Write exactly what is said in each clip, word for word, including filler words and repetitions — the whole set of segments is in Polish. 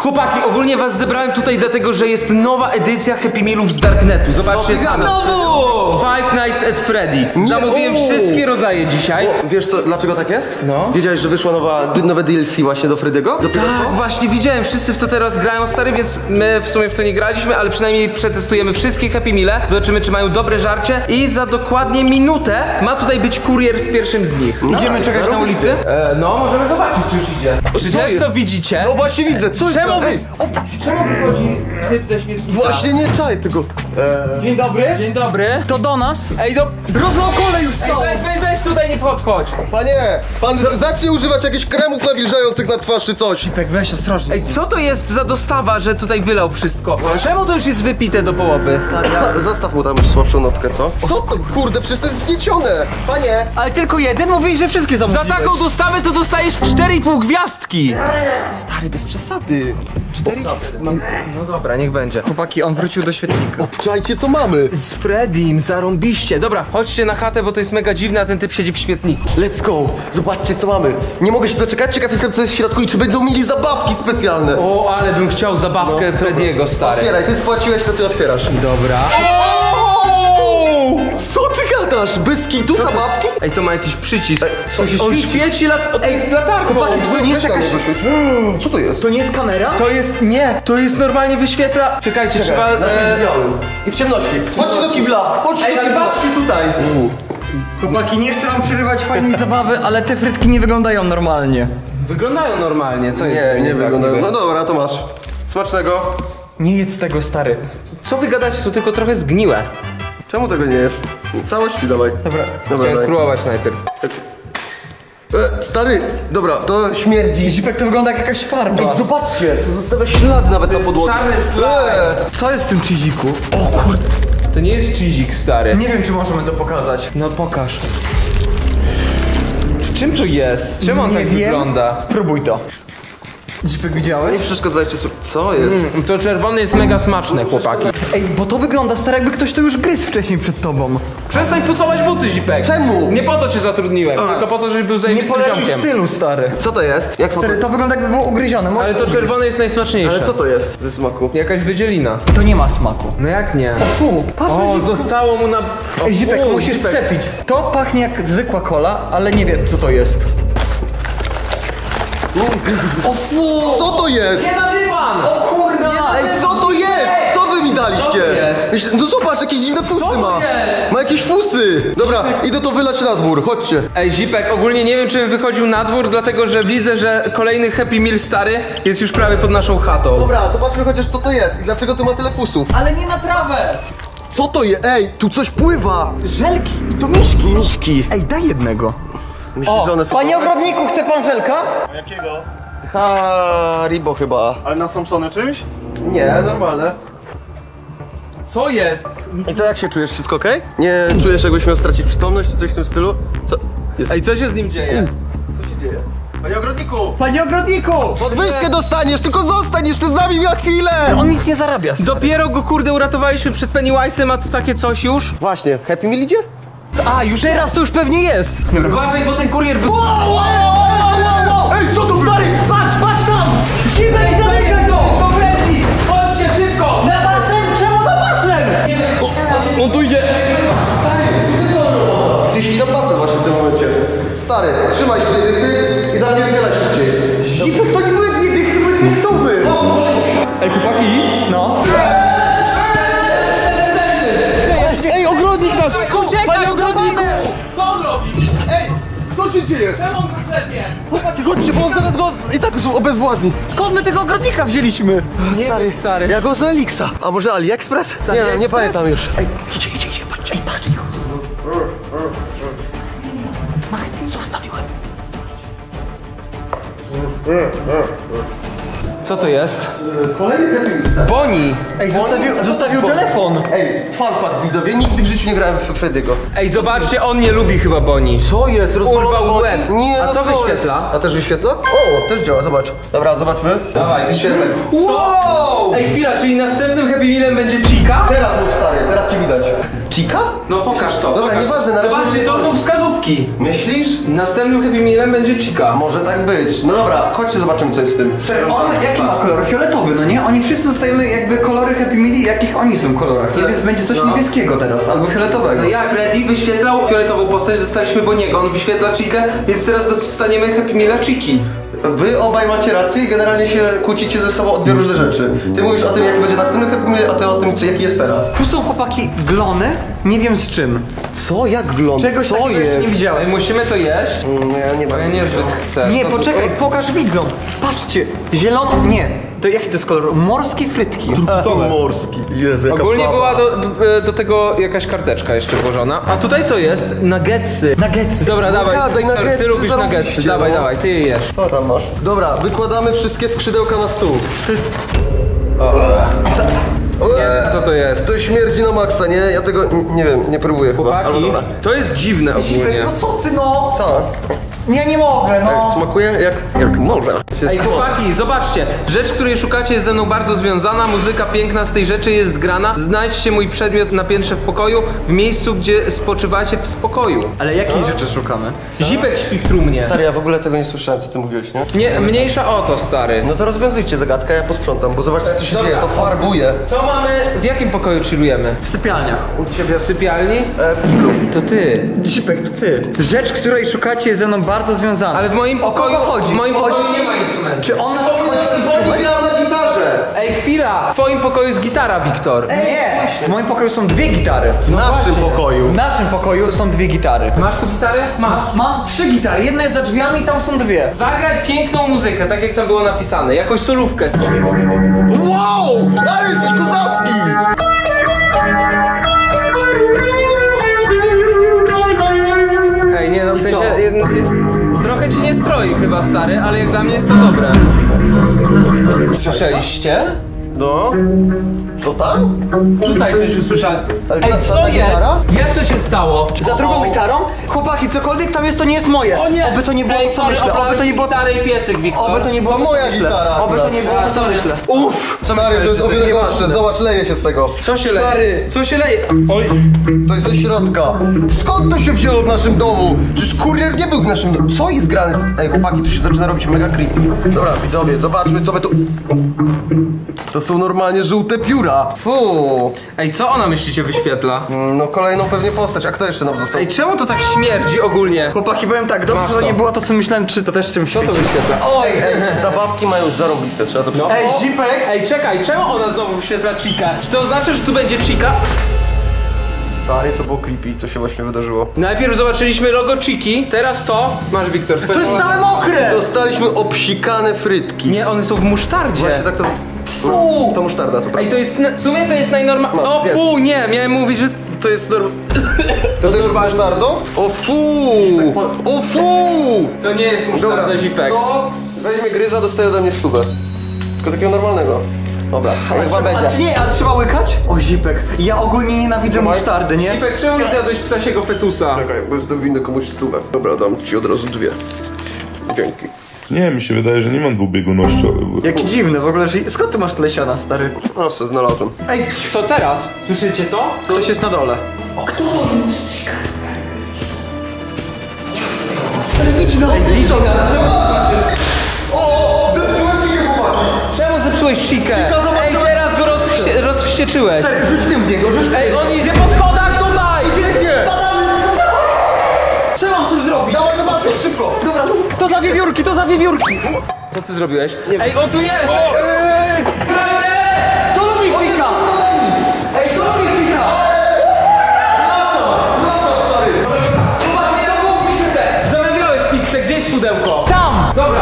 Chłopaki, ogólnie was zebrałem tutaj dlatego, że jest nowa edycja Happy Mealów z Darknetu. Zobaczcie sami. Znowu! Five Nights at Freddy. Zamówiłem wszystkie rodzaje dzisiaj. O, wiesz co, dlaczego tak jest? No. Wiedziałeś, że wyszła nowa, nowe D L C właśnie do Freddy'ego? Tak, właśnie widziałem. Wszyscy w to teraz grają, stary, więc my w sumie w to nie graliśmy, ale przynajmniej przetestujemy wszystkie Happy Meale. Zobaczymy, czy mają dobre żarcie. I za dokładnie minutę ma tutaj być kurier z pierwszym z nich. No, idziemy czekać na ulicy? E, no, możemy zobaczyć, czy już idzie. Czy też to widzicie? No właśnie widzę. Co czemu? Ej, o, czemu wychodzi typ ze śmietnika? Właśnie nie czaj tego. Eee. Dzień dobry. Dzień dobry. To do nas. Ej, do... rozlał kolej już całą. Ej, weź, weź, weź tutaj nie podchodź. Panie, pan do... zacznie używać jakichś kremów nawilżających na twarz czy coś. Pipek, weź ostrożnie. Ej, co to jest za dostawa, że tutaj wylał wszystko? Czemu to już jest wypite do połowy? Stary, ja... zostaw mu tam już słabszą notkę, co? Co to, kurde, przecież to jest zgniecione. Panie. Ale tylko jeden? Mówiłeś, że wszystkie zamówiłeś. Za taką dostawę to dostajesz cztery i pół gwiazdki. Stary, bez przesady. Cztery? No, no dobra, niech będzie. Chłopaki, on wrócił do świetnika. Obczajcie, co mamy. Z Freddym, zarąbiście. Dobra, chodźcie na chatę, bo to jest mega dziwne, a ten typ siedzi w śmietniku. Let's go. Zobaczcie, co mamy. Nie mogę się doczekać, ciekaw jestem, co jest w środku i czy będą mieli zabawki specjalne. O, ale bym chciał zabawkę no, Freddy'ego, stary. Otwieraj, ty spłaciłeś, to ty otwierasz. Dobra. O! Co ty gadasz? Bez kitu zabawki? Ej, to ma jakiś przycisk. Ej, co się on świeci, świeci lat... o, to jest latarką. Chłopaki, to nie jest jakaś... Co to jest? To nie jest kamera? To jest... nie. To jest normalnie wyświetla... Czekajcie, Czekaj, trzeba... E... I w ciemności. Chodźcie do kibla. Chodźcie do kibla. Patrzcie tutaj. U. Chłopaki, nie chcę wam przerywać fajnej zabawy, ale te frytki nie wyglądają normalnie. Wyglądają normalnie, co jest? Nie, nie, nie wyglądają. Tak, no dobra, to masz. Smacznego. Nie jedz tego, stary. Co wy gadać, są tylko trochę zgniłe. Czemu tego nie jesz? Całości dawaj. Dobra, dobra chciałem spróbować najpierw. E, stary, dobra, to śmierdzi. Zipek, to wygląda jak jakaś farba. Ej, zobaczcie, tu zostawia ślad nawet na podłodze. Czarny slad. E. Co jest w tym cheesiku? O kurde. To nie jest cheesik, stary. Nie wiem, czy możemy to pokazać. No pokaż. Czym to jest? Czym on nie tak wiem. wygląda? Spróbuj to. Zipek, widziałeś? Nie przeszkadzajcie sobie. Co jest? Mm, to czerwony jest mega smaczne, chłopaki. Ej, bo to wygląda, stary, jakby ktoś to już gryzł wcześniej przed tobą. Przestań pucować buty, Zipek. Czemu? Nie po to cię zatrudniłem, A. tylko po to, żebyś był zajebistym ziomkiem. Nie po stylu, stary. Co to jest? Jak stary, to wygląda jakby było ugryzione. Można Ale to czerwone ugryźć. jest najsmaczniejsze. Ale co to jest ze smaku? Jakaś wydzielina. To nie ma smaku. No jak nie? O, fu, patrz, o Zipek. zostało mu na... O, Ej, Zipek, fu, musisz Zipek. przepić. To pachnie jak zwykła cola, ale nie wiem, co to jest. O fu! Co to jest? Nie na dywan! O kurna! Ej, co to jest? Co wy mi daliście? No zobacz, jakieś dziwne fusy ma! Ma jakieś fusy! Dobra, idę to wylać na dwór, chodźcie! Ej, Zipek, ogólnie nie wiem, czy bym wychodził na dwór, dlatego że widzę, że kolejny Happy Meal stary jest już prawie pod naszą chatą. Dobra, zobaczmy chociaż, co to jest i dlaczego tu ma tyle fusów. Ale nie na trawę! Co to jest? Ej, tu coś pływa! Żelki i to miśki! Miśki! Ej, daj jednego! Myślisz, że one są... Panie ogrodniku, chce pan żelka? Jakiego? Haribo chyba. Ale nasączone czymś? Nie, normalne. Co jest? I co, jak się czujesz? Wszystko okej? Okay? Nie czujesz, jakbyś miał stracić przytomność czy coś w tym stylu? Co? Jest. Ej, co się z nim dzieje? Co się dzieje? Panie ogrodniku! Panie ogrodniku! Podwyżkę dostaniesz, tylko zostań jeszcze z nami na chwilę! On nic nie zarabia, stary. Dopiero go, kurde, uratowaliśmy przed Pennywise'em, a tu takie coś już? Właśnie, Happy Meal idzie? A, już teraz to już pewnie jest! Uważaj, bo ten kurier był... Wow, wow, wow, wow, wow. Ej, co to? Stary, patrz, patrz tam! Zipek, zamykaj go! To Freddy! Chodźcie szybko! Na basen? Czemu na basen? O, on tu idzie! Stary, ty co? Gdzieś na basen właśnie w tym momencie. Stary, trzymaj dwie dychy i za mnie wydzielaj szybciej. Zipek, to nie były dwie dychy, były dwie stówy! Ej, chłopaki? No? Uciekaj, ogrodniku! Co on robi? Ej, co się dzieje? Czemu on wyszednie? Chłopaki, chodźcie, bo on zaraz go i tak obezwładni. Skąd my tego ogrodnika wzięliśmy? Nie stary, stary. Ja go z Elixa. A może AliExpress? Nie, nie, nie pamiętam już. Ej, idzie, idzie, idzie, patrz, ej, patrz. Mach, zostawiłem. Co to jest? Kolejny telefon. Bonnie! Ej, zostawił, Bonnie? zostawił telefon! Ej, fanfakt widzowie, nigdy w życiu nie grałem w Freddy'ego. Ej, zobaczcie, on nie lubi chyba Bonnie. Co jest? Urwał łeb. Nie, a co wyświetla? A też wyświetla? O, też działa, zobacz. Dobra, zobaczmy. Dawaj, wyświetlaj. Wow! Ej, chwila, czyli następnym Happy Mealem będzie Chica? Teraz mów, stary, teraz ci widać. Chica? No pokaż to. Dobra, nieważne, na razie... Zobaczcie, to są wskazówki. Myślisz? Następnym Happy Mealem będzie Chica. Może tak być. No dobra, chodźcie zobaczymy, co jest w tym. Serio? kolor fioletowy, no nie? Oni wszyscy dostajemy jakby kolory Happy Meal, jakich oni są kolorach. Nie, więc będzie coś no. niebieskiego teraz, albo fioletowego. No ja, Freddy wyświetlał fioletową postać, dostaliśmy Bonniego, on wyświetla Chikę, więc teraz dostaniemy Happy Meala Chiki. Wy obaj macie rację i generalnie się kłócicie ze sobą o dwie różne rzeczy. Ty mówisz o tym, jak będzie następny Happy Meal, a ty o tym, czy jaki jest teraz. Tu są chłopaki glony, nie wiem z czym. Co? Jak glony? Czegoś Co takiego jest? Jeszcze nie widziałem. Musimy to jeść? Nie, nie bardzo. Ja niezbyt chcę. Nie, no poczekaj, to... pokaż widzom. Patrzcie, zielony, nie. To jaki to jest kolor? Morskie frytki. Co morski? Jezu, jaka Ogólnie plama. była do, do tego jakaś karteczka jeszcze włożona. A tutaj co jest? Nuggetsy. Nuggetsy. Dobra, dawaj. Gadaj, nuggetsy, ty lubisz nuggetsy. Dawaj, no. dawaj, ty je jesz. Co tam masz? Dobra, wykładamy wszystkie skrzydełka na stół. To jest... O. Nie wiem, co to jest. To śmierdzi na maksa, nie? Ja tego, nie wiem, nie próbuję Chłopaki, chyba. Chłopaki, to jest dziwne ogólnie. No co ty no? Tak. Nie, nie mogę, no. Jak smakuje? Jak, jak może. Ej, chłopaki, zobaczcie. Rzecz, której szukacie, jest ze mną bardzo związana. Muzyka piękna z tej rzeczy jest grana. Znajdźcie mój przedmiot na piętrze w pokoju, w miejscu, gdzie spoczywacie w spokoju. Ale jakiej rzeczy szukamy? Co? Zipek śpi w trumnie. Stary, ja w ogóle tego nie słyszałem, co ty mówiłeś, nie? Nie, mniejsza o to, stary. No to rozwiązujcie zagadkę, ja posprzątam, bo zobaczcie, co się Dobra. dzieje, to farbuje. Co mamy, w jakim pokoju chillujemy? W sypialniach. U ciebie w sypialni? E, w chillu. To ty. Zipek, to ty. Rzecz, której szukacie, jest ze mną bardzo bardzo związane. Ale w moim pokoju chodzi. W moim pokoju nie ma instrumentu. Czy on chodzi na gitarze? Ej, chwila! W twoim pokoju jest gitara, Wiktor. Ej, nie! Właśnie. W moim pokoju są dwie gitary. W no naszym właśnie. pokoju. W naszym pokoju są dwie gitary. Masz tu gitary? Masz. Mam trzy gitary. Jedna jest za drzwiami i tam są dwie. Zagraj piękną muzykę, tak jak tam było napisane. Jakąś solówkę. Wow! Ale jesteś kozacki! Ej, nie no, w sensie... Trochę ci nie stroi chyba, stary, ale jak dla mnie jest to dobre. Słyszeliście? No. To tam? Tutaj coś usłyszałem. Ej, co jest? Jak to się stało? Za drugą gitarą? Chłopaki, cokolwiek tam jest, to nie jest moje. O nie! Oby to nie było, co myślę. Oby to nie było... Stary i piecyk, Wiktor. Oby to nie było, moja gitara. Oby to nie było, co myślę. Uff! Stary, to jest o wiele gorsze. Zobacz, leje się z tego. Co się leje? Stary, co się leje? Oj. To jest ze środka. Skąd to się wzięło w naszym domu? Przecież kurier nie był w naszym domu. Co jest grane z... Ej, chłopaki, tu się zaczyna robić mega creepy. Dobra, widzowie, zobaczmy, co my tu... To są normalnie żółte pióra. Fuu. Ej, co ona myślicie wyświetla? No kolejną pewnie postać, a kto jeszcze nam został? Ej, czemu to tak śmierdzi ogólnie? Chłopaki, powiem tak, dobrze, Masz że to. nie było to, co myślałem, czy to też czym Co to wyświetla? Oj, ej, zabawki mają zarobiste, trzeba to no. Ej, Zipek! Ej, czekaj, czemu ona znowu wyświetla Chica? Czy to oznacza, że tu będzie Chica? Stary, to było creepy, co się właśnie wydarzyło. Najpierw zobaczyliśmy logo Chiki, teraz to... Masz, Wiktor, twoje... To jest całe mokre! Dostaliśmy obsikane frytki. Nie, one są w musztardzie. Właśnie tak to... Fuu! To musztarda, to prawda. Ej, to jest, w sumie to jest najnormalniej... O fuu, nie, miałem mówić, że to jest norm... To, to też jest musztardą? O fuu! O fuu! To nie jest musztarda, Zipek. To weźmie gryza, dostaje ode mnie stówę. Tylko takiego normalnego. Dobra, ale chyba będzie. A czy nie, a trzeba łykać? O, Zipek, ja ogólnie nienawidzę Zimaj? musztardy, nie? Zipek, czemu nie zjadłeś ptasiego fetusa? Czekaj, bo jestem winny komuś stówę. Dobra, dam ci od razu dwie. Dzięki. Nie, mi się wydaje, że nie mam dwubiegunności. Jakie dziwne w ogóle, że... Skąd ty masz lesiana, stary? No, co znalazłem. Ej, co teraz? Słyszycie to? Ktoś jest na dole. O, kto to jest? Chica? Stary, widzi nas! Widzi nas! O! Zepsułem Chicę, chłopaki! Czemu zepsułeś Chicę? Ej, teraz go rozwścieczyłeś. Stary, rzuć tym w niego, rzuć tym. Ej, on idzie po schodach tutaj! Pięknie! Co mam z tym zrobić? Dawaj do matkę, szybko! Dobra, to za wiewiórki, to za wiewiórki! Co ty zrobiłeś? Nie Ej, on tu jest! O! Ej! Co robi Chica? Ej, co robi Chica? Na to! Na to, stary! Chłopaki, zamówmy się se! Zamawiałeś pizzę, gdzie jest pudełko? Tam! Dobra!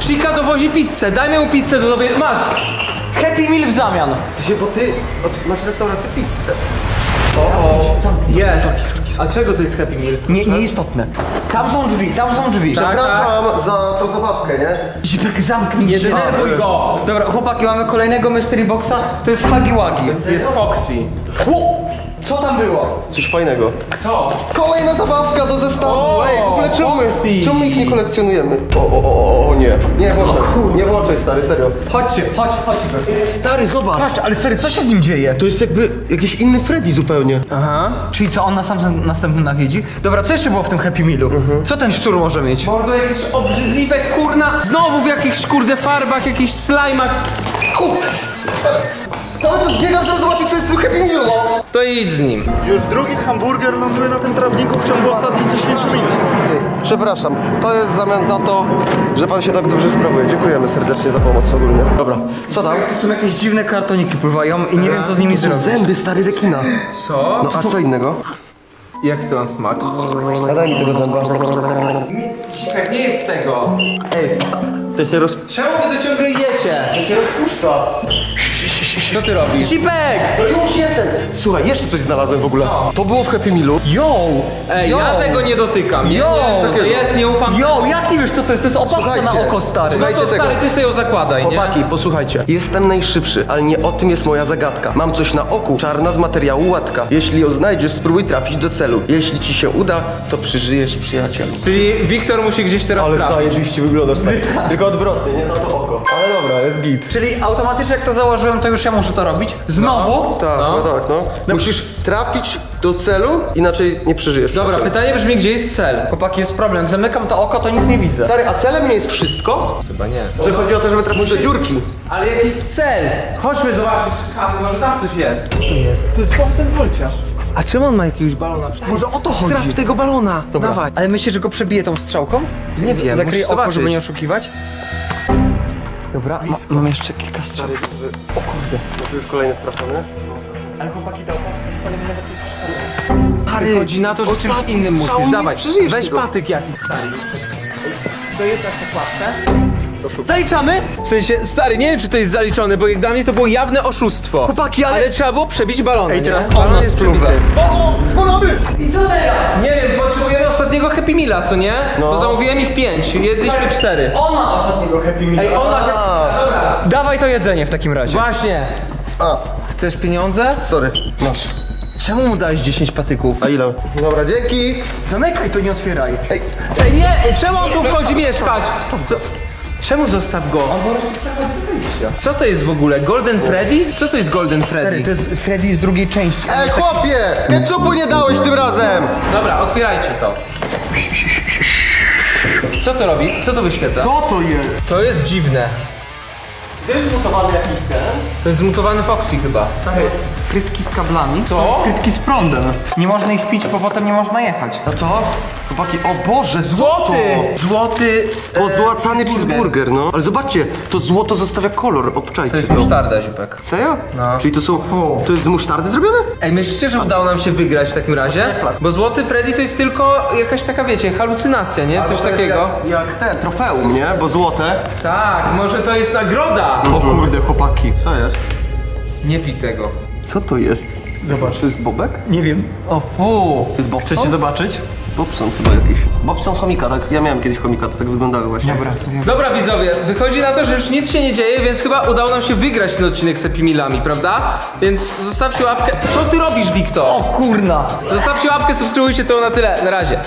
Chica dowozi pizzę, dajmy mu pizzę do tobie. Masz! Happy Meal w zamian! Co się, bo ty masz restaurację pizzę. O, jest! A czego to jest Happy Meal? Nie, nieistotne. Tam są drzwi, tam są drzwi. Przepraszam za tą zabawkę, nie? Zipek, zamknij się. Nie denerwuj go! Dobra, chłopaki, mamy kolejnego mystery boxa. To jest Hagiwagi. To jest Foxy. Co tam było? Coś fajnego. Co? Kolejna zabawka do zestawu. O, ej, w ogóle czemu, czemu ich nie kolekcjonujemy? O, o, o, o nie. Nie włączaj, nie włączaj, stary, serio. Chodźcie, chodź, chodźcie. Stary, zobacz. Patrz, ale stary, co się z nim dzieje? To jest jakby jakiś inny Freddy zupełnie. Aha. Czyli co, on nas sam następny nawiedzi? Dobra, co jeszcze było w tym Happy Mealu? Mhm. Co ten szczur może mieć? Mordo, jakieś obrzydliwe, kurna. Znowu w jakichś, kurde, farbach, jakichś slajmach. Kur... Cały czas biegam, żeby zobaczyć, co jest twój Happy Meal. To idź z nim. Już drugi hamburger ląduje na tym trawniku w ciągu ostatnich dziesięciu minut. Przepraszam, to jest w zamian za to, że pan się tak dobrze sprawuje. Dziękujemy serdecznie za pomoc ogólnie. Dobra, co tam? Tu są jakieś dziwne kartoniki pływają i nie wiem, co z nimi zrobić. Zęby, stary, rekina. Co? No a co innego? Jak to na smak? Daj mi tego zęba. Chica, nie jedz tego. Ej, to się roz... Czemu wy to ciągle jecie? To się rozpuszcza. Co ty robisz? Cipek! No już jestem! Słuchaj, jeszcze coś znalazłem w ogóle. No. To było w Happy Mealu. Yo! Ej, yo. Ja tego nie dotykam. Yo! Yo. To jest, nie ufam. Yo, jak nie wiesz, co to jest? To jest opaska, słuchajcie, na oko, stary. Słuchajcie, no to, stary, ty sobie ją zakładaj, chłopaki, nie? Posłuchajcie. Jestem najszybszy, ale nie o tym jest moja zagadka. Mam coś na oku, czarna z materiału łatka. Jeśli ją znajdziesz, spróbuj trafić do celu. Jeśli ci się uda, to przeżyjesz, przyjacielu. Czyli Wiktor musi gdzieś teraz ale trafić. Ale zajebiście wyglądasz, stary. Tylko odwrotnie, nie na to oko. Ale dobra, jest git. Czyli automatycznie, jak to założyłem, to już ja muszę to robić. Znowu? No, tak, no. No, tak, no. no. Musisz trafić do celu, inaczej nie przeżyjesz. Dobra, pytanie brzmi, gdzie jest cel? Chłopaki, jest problem. Jak zamykam to oko, to nic nie widzę. Stary, a celem nie jest wszystko? Chyba nie. Że o, chodzi no. o to, żeby trafić do dziurki. Ale jakiś cel. Chodźmy zobaczyć, może tam coś jest. Co to jest? To jest ten wolciarz. A czym on ma jakiegoś balona? Może o to chodzi? Traf tego balona. Dobra. Dawaj. Ale myślisz, że go przebije tą strzałką? Nie wiem, zakryj oko, żeby nie oszukiwać. Dobra, ma, mam jeszcze kilka strzał. O kurde. No to już kolejny stracony. Ale chłopaki, ta opaska wcale mi nawet nie przeszkadza. Harry, chodzi na to, że czymś innym musisz. Dawaj, weź tego. Patyk jakiś, stary. To jest nasza kładka. Zaliczamy? W sensie, stary, nie wiem, czy to jest zaliczone, bo jak dla mnie to było jawne oszustwo. Chłopaki, ale... ale trzeba było przebić balony. Ej, teraz on nas spluwa. O, spalony! I co teraz? Nie wiem, potrzebujemy ostatniego Happy Meala, co nie? No. Bo zamówiłem ich pięć, jedliśmy cztery. On ma ostatniego Happy Meala. Ej, ona... Dobra. Dawaj to jedzenie w takim razie. Właśnie. A. Chcesz pieniądze? Sorry, masz. Czemu mu dałeś dziesięć patyków? A ile? Dobra, dzięki. Zamykaj to, nie otwieraj. Ej, ej nie! Czemu on tu wchodzi mieszkać? Co? Czemu zostaw go? On po prostu przechodzi wyjścia. Co to jest w ogóle? Golden Freddy? Co to jest Golden Freddy? Stary, to jest Freddy z drugiej części. Ej, chłopie! Ketchupu nie dałeś tym razem! Dobra, otwierajcie to. Co to robi? Co to wyświetla? Co to jest? To jest dziwne. To jest zmutowany jakiś ten? To jest zmutowany Foxy chyba. Stary, frytki z kablami. Co? Są frytki z prądem. Nie można ich pić, bo potem nie można jechać. No to? Chłopaki, o Boże, złoto! Złoty! Złoty e, pozłacany cheeseburger, no. Ale zobaczcie, to złoto zostawia kolor, obczajcie. To jest no. musztarda, Zipek. Serio? No. Czyli to są... To jest z musztardy zrobione? Ej, myślicie, że udało nam się wygrać w takim razie? Bo złoty Freddy to jest tylko jakaś taka, wiecie, halucynacja, nie? Coś takiego. Jak, jak ten, trofeum, nie? Bo złote. Tak, może to jest nagroda! O kurde, chłopaki. Co jest? Nie pij tego. Co to jest? Zobacz. To jest bobek? Nie wiem. O fu! To jest bobek. Chcecie zobaczyć? Bobson chyba jakiś. Bobson chomika, tak? Ja miałem kiedyś chomika, to tak wyglądało właśnie. Dobra. Dobra widzowie, wychodzi na to, że już nic się nie dzieje, więc chyba udało nam się wygrać ten odcinek z Happy Mealami, prawda? Więc zostawcie łapkę. Co ty robisz, Wiktor? O kurna! Zostawcie łapkę, subskrybujcie to na tyle. Na razie.